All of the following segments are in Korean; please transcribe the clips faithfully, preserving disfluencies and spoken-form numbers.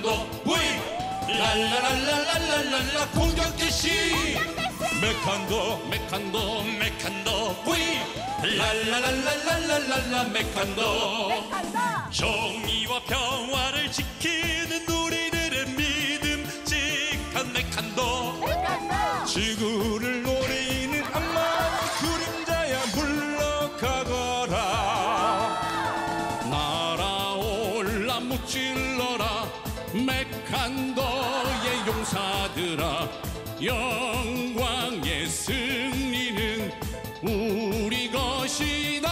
메칸더 V 랄랄랄랄랄랄라 공격대시 메칸더 메칸더 메칸더 V 랄랄랄랄랄랄라 메칸더 정의와 평화를 지키는 우리들의 믿음직한 메칸더 지구를 노리는 악마의 그림자야 물러가거라 날아올라 무찔러라 메칸더의 용사들아 영광의 승리는 우리 것이다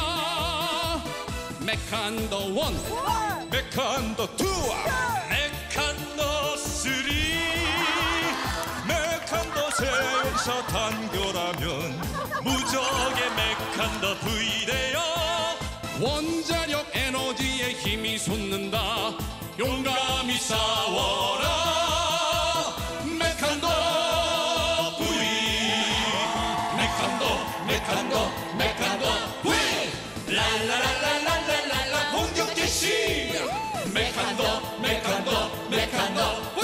메칸더 원 메칸더 투 메칸더 쓰리 메칸더 세 용사 단결하면 무적의 메칸더 V 되어 원자력 에너지에 힘이 솟는다 용감히 싸워라 메칸더 V 메칸더 메칸더 메칸더 V 랄랄랄랄랄랄라 공격 개시 메칸더 메칸더 메칸더